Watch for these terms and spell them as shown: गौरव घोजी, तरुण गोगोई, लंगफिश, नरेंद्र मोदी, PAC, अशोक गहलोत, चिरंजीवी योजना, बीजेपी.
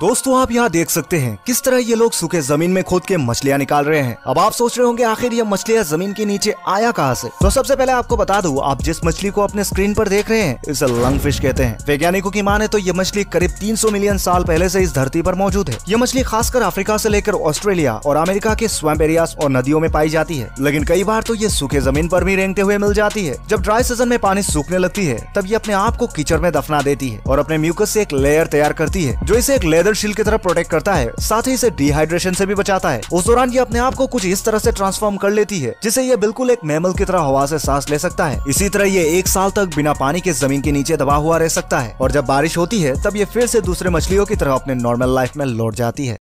दोस्तों आप यहाँ देख सकते हैं किस तरह ये लोग सूखे जमीन में खोद के मछलियाँ निकाल रहे हैं। अब आप सोच रहे होंगे आखिर ये मछलियाँ जमीन के नीचे आया कहाँ से? तो सबसे पहले आपको बता दूं, आप जिस मछली को अपने स्क्रीन पर देख रहे हैं इसे लंगफिश कहते हैं। वैज्ञानिकों की माने तो ये मछली करीब 300 मिलियन साल पहले से इस धरती पर मौजूद है। ये मछली खासकर अफ्रीका से लेकर ऑस्ट्रेलिया और अमेरिका के स्वैम्प एरियाज और नदियों में पाई जाती है, लेकिन कई बार तो ये सूखे जमीन पर भी रेंगते हुए मिल जाती है। जब ड्राई सीजन में पानी सूखने लगती है तब ये अपने आप को कीचड़ में दफना देती है और अपने म्यूकस से एक लेयर तैयार करती है जो इसे एक लेदर शील्ड की तरह प्रोटेक्ट करता है, साथ ही इसे डिहाइड्रेशन से भी बचाता है। उस दौरान ये अपने आप को कुछ इस तरह से ट्रांसफॉर्म कर लेती है जिसे ये बिल्कुल एक मैमल की तरह हवा से सांस ले सकता है। इसी तरह ये एक साल तक बिना पानी के जमीन के नीचे दबा हुआ रह सकता है और जब बारिश होती है तब ये फिर से दूसरे मछलियों की तरह अपने नॉर्मल लाइफ में लौट जाती है।